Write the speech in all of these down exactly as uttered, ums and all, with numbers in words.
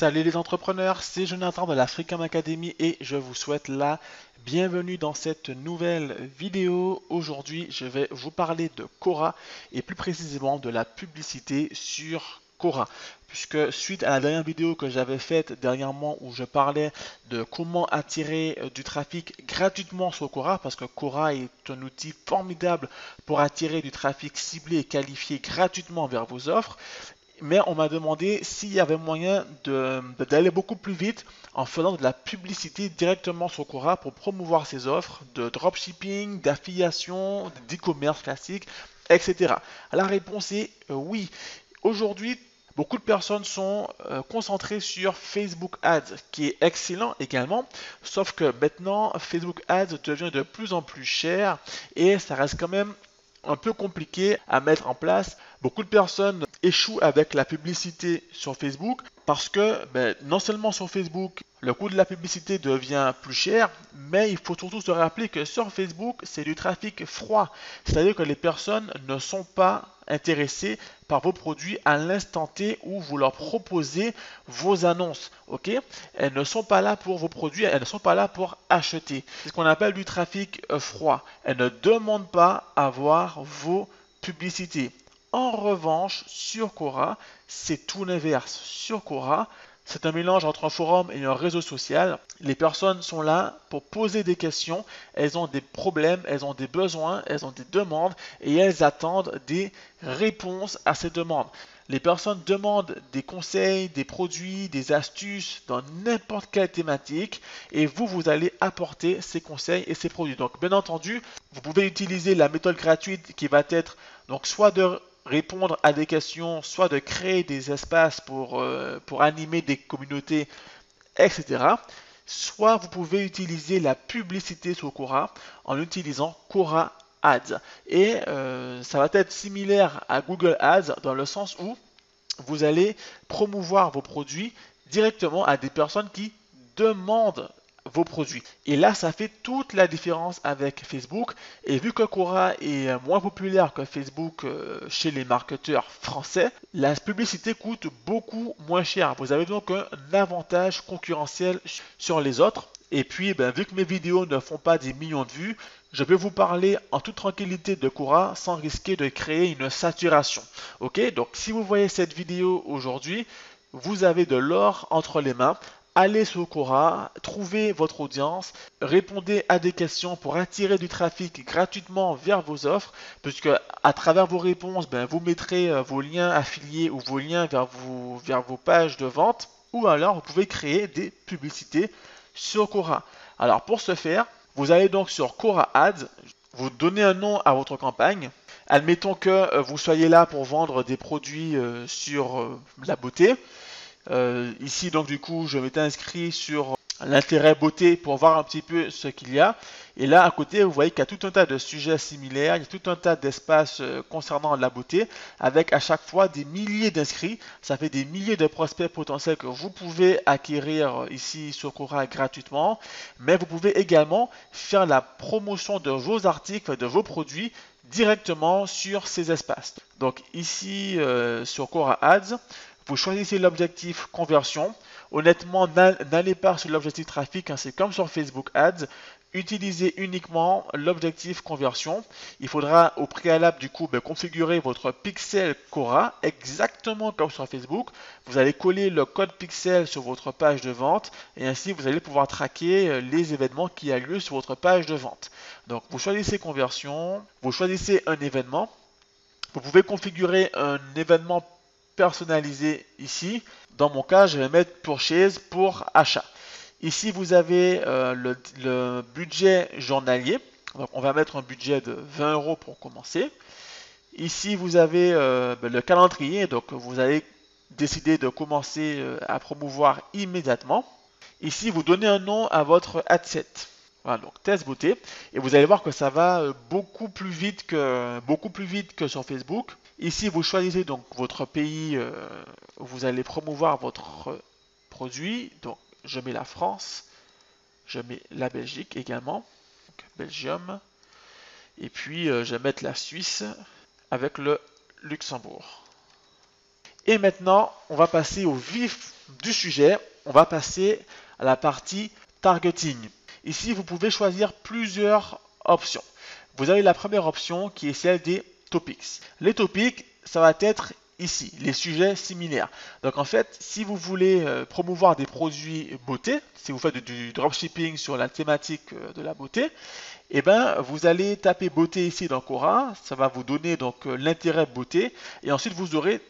Salut les entrepreneurs, c'est Jonathan de la Freecom Academy et je vous souhaite la bienvenue dans cette nouvelle vidéo. Aujourd'hui, je vais vous parler de Quora et plus précisément de la publicité sur Quora. Puisque suite à la dernière vidéo que j'avais faite dernièrement où je parlais de comment attirer du trafic gratuitement sur Quora, parce que Quora est un outil formidable pour attirer du trafic ciblé et qualifié gratuitement vers vos offres, mais on m'a demandé s'il y avait moyen de, d'aller beaucoup plus vite en faisant de la publicité directement sur Quora pour promouvoir ses offres de dropshipping, d'affiliation, d'e-commerce classique, et cetera. La réponse est oui. Aujourd'hui, beaucoup de personnes sont euh, concentrées sur Facebook Ads, qui est excellent également, sauf que maintenant, Facebook Ads devient de plus en plus cher et ça reste quand même un peu compliqué à mettre en place. Beaucoup de personnes échouent avec la publicité sur Facebook parce que ben, non seulement sur Facebook, le coût de la publicité devient plus cher, mais il faut surtout se rappeler que sur Facebook, c'est du trafic froid. C'est-à-dire que les personnes ne sont pas intéressées par vos produits à l'instant T où vous leur proposez vos annonces. Ok? Elles ne sont pas là pour vos produits, elles ne sont pas là pour acheter. C'est ce qu'on appelle du trafic froid. Elles ne demandent pas à voir vos publicités. En revanche, sur Quora, c'est tout l'inverse. Sur Quora, c'est un mélange entre un forum et un réseau social. Les personnes sont là pour poser des questions. Elles ont des problèmes, elles ont des besoins, elles ont des demandes et elles attendent des réponses à ces demandes. Les personnes demandent des conseils, des produits, des astuces dans n'importe quelle thématique et vous, vous allez apporter ces conseils et ces produits. Donc, bien entendu, vous pouvez utiliser la méthode gratuite qui va être donc soit de répondre à des questions, soit de créer des espaces pour, euh, pour animer des communautés, et cetera. Soit vous pouvez utiliser la publicité sur Quora en utilisant Quora Ads. Et euh, ça va être similaire à Google Ads dans le sens où vous allez promouvoir vos produits directement à des personnes qui demandent vos produits. Et là, ça fait toute la différence avec Facebook. Et vu que Quora est moins populaire que Facebook chez les marketeurs français, la publicité coûte beaucoup moins cher. Vous avez donc un avantage concurrentiel sur les autres. Et puis, ben, vu que mes vidéos ne font pas des millions de vues, je peux vous parler en toute tranquillité de Quora sans risquer de créer une saturation. Ok, donc si vous voyez cette vidéo aujourd'hui, vous avez de l'or entre les mains. Allez sur Quora, trouvez votre audience, répondez à des questions pour attirer du trafic gratuitement vers vos offres, puisque à travers vos réponses, ben, vous mettrez vos liens affiliés ou vos liens vers vos, vers vos pages de vente, ou alors vous pouvez créer des publicités sur Quora. Alors pour ce faire, vous allez donc sur Quora Ads, vous donnez un nom à votre campagne. Admettons que vous soyez là pour vendre des produits sur la beauté. Euh, ici donc du coup je m'étais inscrit sur l'intérêt beauté pour voir un petit peu ce qu'il y a, et là à côté vous voyez qu'il y a tout un tas de sujets similaires, il y a tout un tas d'espaces concernant la beauté avec à chaque fois des milliers d'inscrits. Ça fait des milliers de prospects potentiels que vous pouvez acquérir ici sur Quora gratuitement, mais vous pouvez également faire la promotion de vos articles, de vos produits directement sur ces espaces. Donc ici euh, sur Quora Ads, vous choisissez l'objectif conversion. Honnêtement, n'allez pas sur l'objectif trafic, hein, c'est comme sur Facebook Ads. Utilisez uniquement l'objectif conversion. Il faudra au préalable du coup ben, configurer votre pixel Quora exactement comme sur Facebook. Vous allez coller le code pixel sur votre page de vente et ainsi vous allez pouvoir traquer les événements qui a lieu sur votre page de vente. Donc vous choisissez conversion, vous choisissez un événement. Vous pouvez configurer un événement personnalisé ici. Dans mon cas, je vais mettre purchase pour achat. Ici, vous avez euh, le, le budget journalier. Donc, on va mettre un budget de vingt euros pour commencer. Ici, vous avez euh, le calendrier. Donc, vous allez décider de commencer euh, à promouvoir immédiatement. Ici, vous donnez un nom à votre adset. Voilà, donc test beauté. Et vous allez voir que ça va beaucoup plus vite que, beaucoup plus vite que sur Facebook. Ici, vous choisissez donc votre pays euh, où vous allez promouvoir votre produit. Donc, je mets la France, je mets la Belgique également, donc Belgium, et puis euh, je vais mettre la Suisse avec le Luxembourg. Et maintenant, on va passer au vif du sujet. On va passer à la partie targeting. Ici, vous pouvez choisir plusieurs options. Vous avez la première option qui est celle des topics. Les topics, ça va être ici, les sujets similaires. Donc en fait, si vous voulez euh, promouvoir des produits beauté, si vous faites du, du dropshipping sur la thématique euh, de la beauté, eh ben, vous allez taper beauté ici dans Quora, ça va vous donner donc euh, l'intérêt beauté, et ensuite vous aurez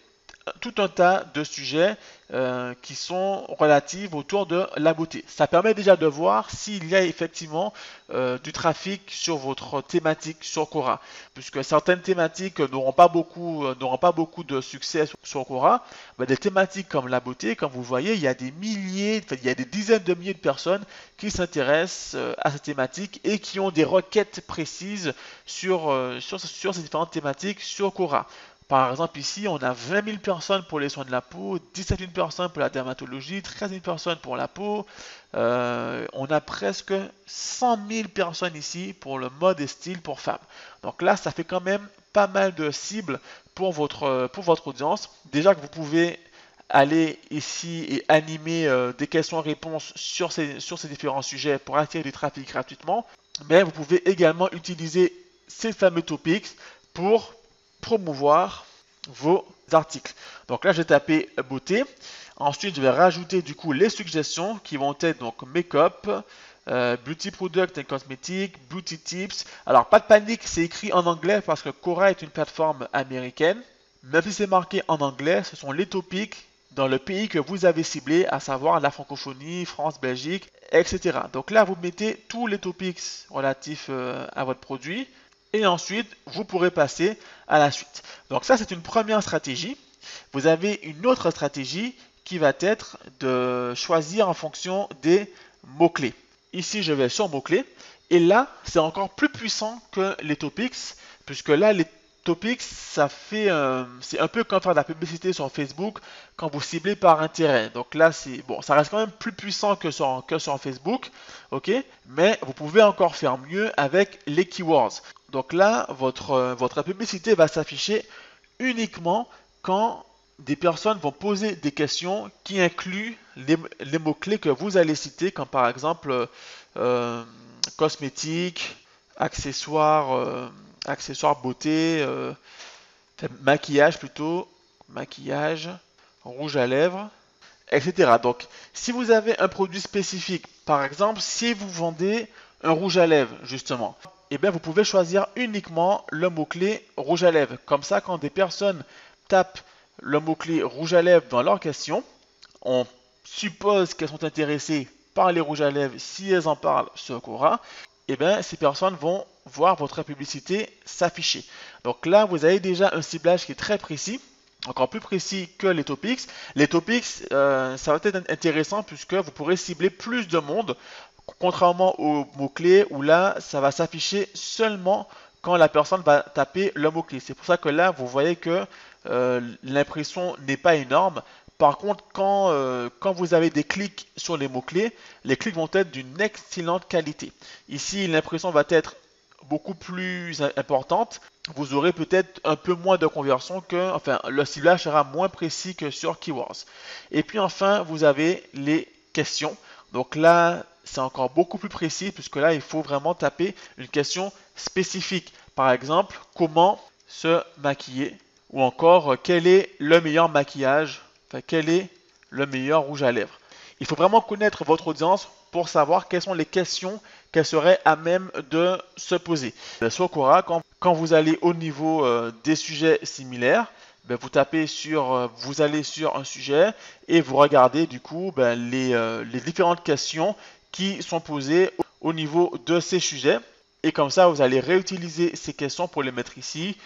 tout un tas de sujets euh, qui sont relatifs autour de la beauté. Ça permet déjà de voir s'il y a effectivement euh, du trafic sur votre thématique sur Quora, puisque certaines thématiques n'auront pas beaucoup euh, n'auront pas beaucoup de succès sur, sur Quora. Ben, des thématiques comme la beauté, comme vous voyez, il y a des milliers, enfin, il y a des dizaines de milliers de personnes qui s'intéressent euh, à cette thématique et qui ont des requêtes précises sur, euh, sur, sur ces différentes thématiques sur Quora. Par exemple, ici, on a vingt mille personnes pour les soins de la peau, dix-sept mille personnes pour la dermatologie, treize mille personnes pour la peau. Euh, on a presque cent mille personnes ici pour le mode et style pour femmes. Donc là, ça fait quand même pas mal de cibles pour votre, pour votre audience. Déjà que vous pouvez aller ici et animer euh, des questions-réponses sur ces, sur ces différents sujets pour attirer du trafic gratuitement. Mais vous pouvez également utiliser ces fameux topics pour promouvoir vos articles. Donc là, j'ai tapé beauté. Ensuite, je vais rajouter du coup les suggestions qui vont être donc make-up, euh, beauty product and cosmetics, beauty tips. Alors, pas de panique, c'est écrit en anglais parce que Quora est une plateforme américaine. Même si c'est marqué en anglais, ce sont les topics dans le pays que vous avez ciblé, à savoir la francophonie, France, Belgique, et cetera. Donc là, vous mettez tous les topics relatifs euh, à votre produit. Et ensuite, vous pourrez passer à la suite. Donc ça, c'est une première stratégie. Vous avez une autre stratégie qui va être de choisir en fonction des mots-clés. Ici, je vais sur mots-clés. Et là, c'est encore plus puissant que les topics, puisque là, les topics, ça fait, euh, c'est un peu comme faire de la publicité sur Facebook quand vous ciblez par intérêt. Donc là, c'est bon, ça reste quand même plus puissant que sur, que sur Facebook, ok. Mais vous pouvez encore faire mieux avec les keywords. Donc là, votre, votre publicité va s'afficher uniquement quand des personnes vont poser des questions qui incluent les, les mots-clés que vous allez citer, comme par exemple euh, cosmétiques, accessoires, euh, accessoires beauté, euh, maquillage plutôt, maquillage, rouge à lèvres, et cetera. Donc, si vous avez un produit spécifique, par exemple, si vous vendez un rouge à lèvres, justement, eh bien, vous pouvez choisir uniquement le mot-clé rouge à lèvres. Comme ça, quand des personnes tapent le mot-clé rouge à lèvres dans leur question, on suppose qu'elles sont intéressées par les rouges à lèvres si elles en parlent sur Quora. Eh bien, ces personnes vont voir votre publicité s'afficher. Donc là, vous avez déjà un ciblage qui est très précis, encore plus précis que les topics. Les topics, euh, ça va être intéressant puisque vous pourrez cibler plus de monde. Contrairement aux mots-clés où là, ça va s'afficher seulement quand la personne va taper le mot-clé. C'est pour ça que là, vous voyez que euh, l'impression n'est pas énorme. Par contre, quand, euh, quand vous avez des clics sur les mots-clés, les clics vont être d'une excellente qualité. Ici, l'impression va être beaucoup plus importante. Vous aurez peut-être un peu moins de conversion que, enfin, le ciblage sera moins précis que sur Keywords. Et puis enfin, vous avez les questions. Donc là, c'est encore beaucoup plus précis puisque là, il faut vraiment taper une question spécifique. Par exemple, comment se maquiller, ou encore quel est le meilleur maquillage, enfin, quel est le meilleur rouge à lèvres. Il faut vraiment connaître votre audience pour savoir quelles sont les questions qu'elle serait à même de se poser. Sur Quora, quand, quand vous allez au niveau euh, des sujets similaires, ben, vous tapez sur, euh, vous allez sur un sujet et vous regardez du coup ben, les, euh, les différentes questions qui sont posées au niveau de ces sujets. Et comme ça, vous allez réutiliser ces questions pour les mettre ici,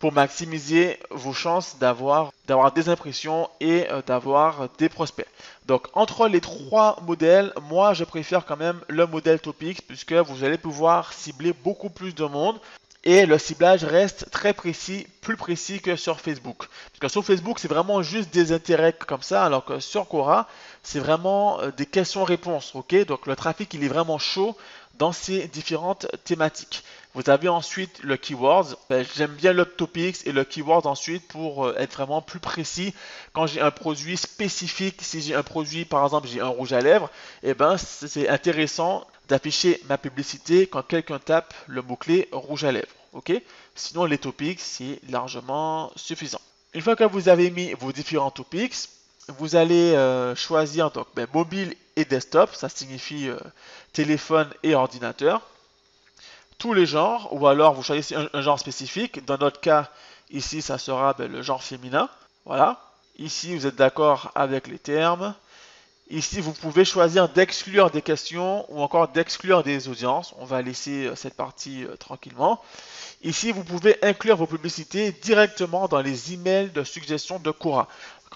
pour maximiser vos chances d'avoir d'avoir des impressions et euh, d'avoir des prospects. Donc, entre les trois modèles, moi, je préfère quand même le modèle Topics, puisque vous allez pouvoir cibler beaucoup plus de monde. Et le ciblage reste très précis, plus précis que sur Facebook. Parce que sur Facebook, c'est vraiment juste des intérêts comme ça, alors que sur Quora, c'est vraiment des questions-réponses. Ok, donc le trafic, il est vraiment chaud dans ces différentes thématiques. Vous avez ensuite le keyword. J'aime bien l'optopics et le keyword ensuite pour être vraiment plus précis. Quand j'ai un produit spécifique, si j'ai un produit, par exemple, j'ai un rouge à lèvres, eh ben, c'est intéressant d'afficher ma publicité quand quelqu'un tape le mot-clé rouge à lèvres. Okay? Sinon, les topics, c'est largement suffisant. Une fois que vous avez mis vos différents topics, vous allez euh, choisir donc, ben, mobile et desktop. Ça signifie euh, téléphone et ordinateur. Tous les genres, ou alors vous choisissez un, un genre spécifique. Dans notre cas, ici, ça sera ben, le genre féminin. Voilà. Ici, vous êtes d'accord avec les termes. Ici, vous pouvez choisir d'exclure des questions ou encore d'exclure des audiences. On va laisser euh, cette partie euh, tranquillement. Ici, vous pouvez inclure vos publicités directement dans les emails de suggestions de Quora.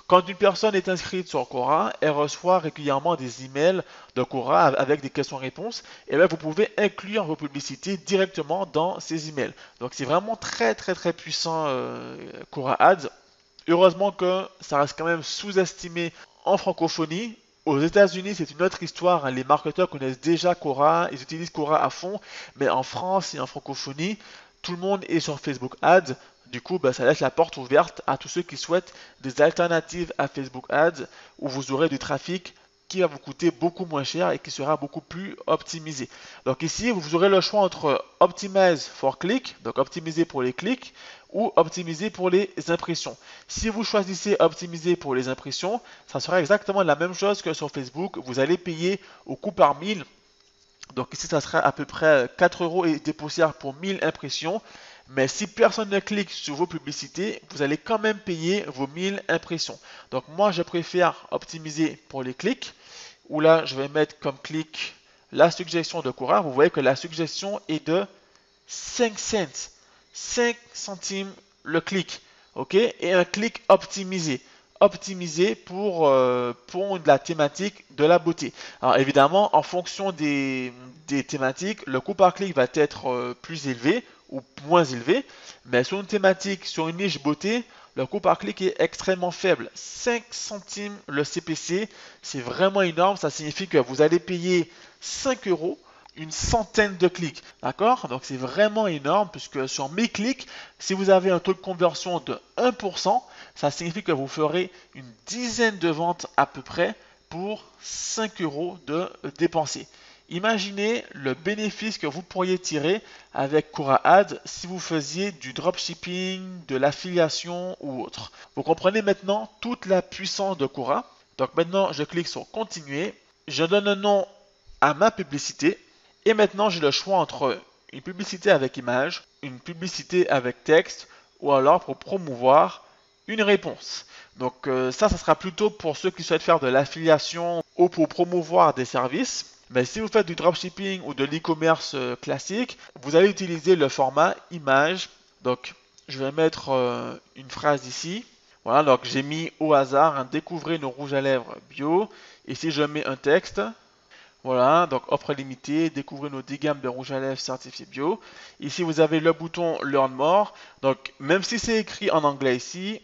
Quand une personne est inscrite sur Quora, elle reçoit régulièrement des emails de Quora avec des questions-réponses. Et là, vous pouvez inclure vos publicités directement dans ces emails. Donc, c'est vraiment très, très, très puissant euh, Quora Ads. Heureusement que ça reste quand même sous-estimé en francophonie. Aux États-Unis, c'est une autre histoire. Les marketeurs connaissent déjà Quora, ils utilisent Quora à fond. Mais en France et en francophonie, tout le monde est sur Facebook Ads. Du coup, ben, ça laisse la porte ouverte à tous ceux qui souhaitent des alternatives à Facebook Ads où vous aurez du trafic qui va vous coûter beaucoup moins cher et qui sera beaucoup plus optimisé. Donc ici, vous aurez le choix entre Optimize for Click, donc optimiser pour les clics, ou optimiser pour les impressions. Si vous choisissez optimiser pour les impressions, ça sera exactement la même chose que sur Facebook. Vous allez payer au coût par mille. Donc ici, ça sera à peu près quatre euros et des poussières pour mille impressions. Mais si personne ne clique sur vos publicités, vous allez quand même payer vos mille impressions. Donc moi, je préfère optimiser pour les clics. Où là, je vais mettre comme clic la suggestion de Quora. Vous voyez que la suggestion est de cinq cents. cinq centimes le clic. Ok? Et un clic optimisé. Optimisé pour, euh, pour la thématique de la beauté. Alors évidemment, en fonction des, des thématiques, le coût par clic va être euh, plus élevé ou moins élevé, mais sur une thématique, sur une niche beauté, le coût par clic est extrêmement faible. cinq centimes le C P C, c'est vraiment énorme, ça signifie que vous allez payer cinq euros, une centaine de clics, d'accord? Donc c'est vraiment énorme, puisque sur mille clics, si vous avez un taux de conversion de un pour cent, ça signifie que vous ferez une dizaine de ventes à peu près pour cinq euros de dépensés. Imaginez le bénéfice que vous pourriez tirer avec Quora Ads si vous faisiez du dropshipping, de l'affiliation ou autre. Vous comprenez maintenant toute la puissance de Quora. Donc maintenant, je clique sur Continuer. Je donne un nom à ma publicité. Et maintenant, j'ai le choix entre une publicité avec image, une publicité avec texte ou alors pour promouvoir une réponse. Donc euh, ça, ça sera plutôt pour ceux qui souhaitent faire de l'affiliation ou pour promouvoir des services. Mais si vous faites du dropshipping ou de l'e-commerce classique, vous allez utiliser le format image. Donc, je vais mettre euh, une phrase ici. Voilà, donc j'ai mis au hasard, hein, découvrez nos rouges à lèvres bio. Ici, je mets un texte. Voilà, donc offre limitée, découvrez nos dix gammes de rouges à lèvres certifiés bio. Ici, vous avez le bouton Learn More. Donc, même si c'est écrit en anglais ici,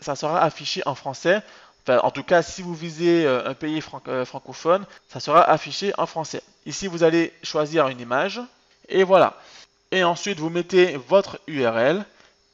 ça sera affiché en français. Enfin, en tout cas, si vous visez un pays fran euh, francophone, ça sera affiché en français. Ici, vous allez choisir une image. Et voilà. Et ensuite, vous mettez votre U R L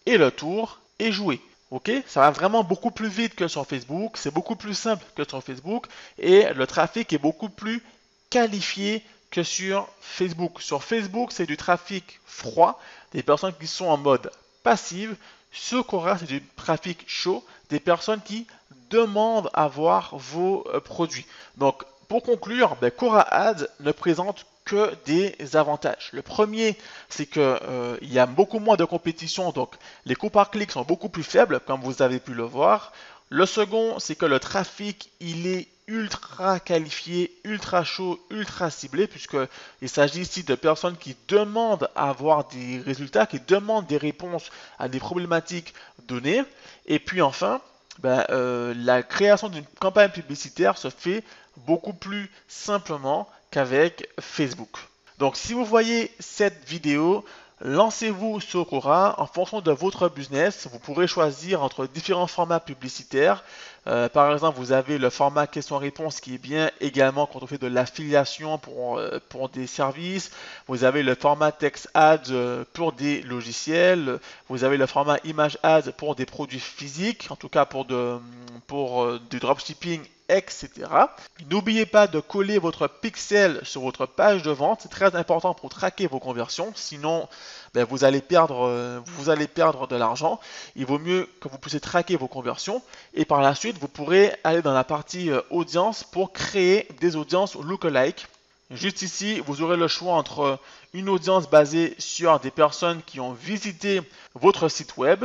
et le tour et jouez. Ok? Ça va vraiment beaucoup plus vite que sur Facebook. C'est beaucoup plus simple que sur Facebook. Et le trafic est beaucoup plus qualifié que sur Facebook. Sur Facebook, c'est du trafic froid, des personnes qui sont en mode passive. Sur Quora, c'est du trafic chaud, des personnes qui demandent à voir vos produits. Donc, pour conclure, ben, Quora Ads ne présente que des avantages. Le premier, c'est qu'il euh, y a beaucoup moins de compétition, donc les coûts par clic sont beaucoup plus faibles, comme vous avez pu le voir. Le second, c'est que le trafic, il est ultra qualifié, ultra chaud, ultra ciblé, puisqu'il s'agit ici de personnes qui demandent à avoir des résultats, qui demandent des réponses à des problématiques données. Et puis enfin, ben, euh, la création d'une campagne publicitaire se fait beaucoup plus simplement qu'avec Facebook. Donc si vous voyez cette vidéo, Lancez-vous sur Quora. En fonction de votre business, vous pourrez choisir entre différents formats publicitaires. Euh, par exemple, vous avez le format question-réponse qui est bien également quand on fait de l'affiliation pour, euh, pour des services. Vous avez le format texte ads euh, pour des logiciels. Vous avez le format image ads pour des produits physiques, en tout cas pour, de, pour euh, du dropshipping, et cetera. N'oubliez pas de coller votre pixel sur votre page de vente. C'est très important pour traquer vos conversions. Sinon, ben, vous allez perdre, euh, vous allez perdre de l'argent. Il vaut mieux que vous puissiez traquer vos conversions et par la suite, vous pourrez aller dans la partie audience pour créer des audiences lookalike. Juste ici, vous aurez le choix entre une audience basée sur des personnes qui ont visité votre site web,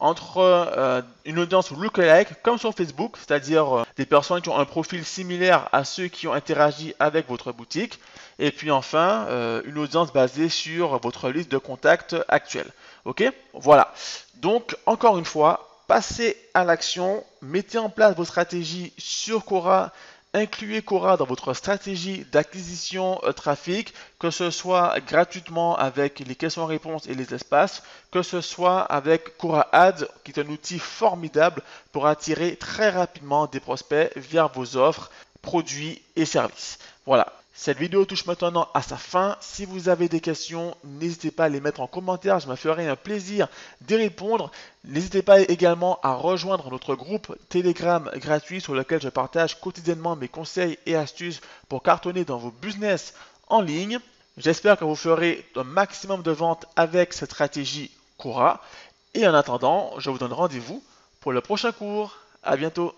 entre euh, une audience lookalike comme sur Facebook, c'est-à-dire euh, des personnes qui ont un profil similaire à ceux qui ont interagi avec votre boutique, et puis enfin euh, une audience basée sur votre liste de contacts actuelle. Ok, voilà. Donc encore une fois, passez à l'action, mettez en place vos stratégies sur Quora, incluez Quora dans votre stratégie d'acquisition euh, trafic, que ce soit gratuitement avec les questions-réponses et les espaces, que ce soit avec Quora Ads, qui est un outil formidable pour attirer très rapidement des prospects vers vos offres, produits et services. Voilà. Cette vidéo touche maintenant à sa fin. Si vous avez des questions, n'hésitez pas à les mettre en commentaire. Je me ferai un plaisir d'y répondre. N'hésitez pas également à rejoindre notre groupe Telegram gratuit sur lequel je partage quotidiennement mes conseils et astuces pour cartonner dans vos business en ligne. J'espère que vous ferez un maximum de ventes avec cette stratégie Quora. Et en attendant, je vous donne rendez-vous pour le prochain cours. À bientôt.